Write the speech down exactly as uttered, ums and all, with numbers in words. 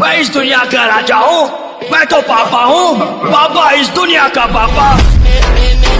मैं इस दुनिया का राजा हूँ, मैं तो पापा हूँ, पापा इस दुनिया का पापा।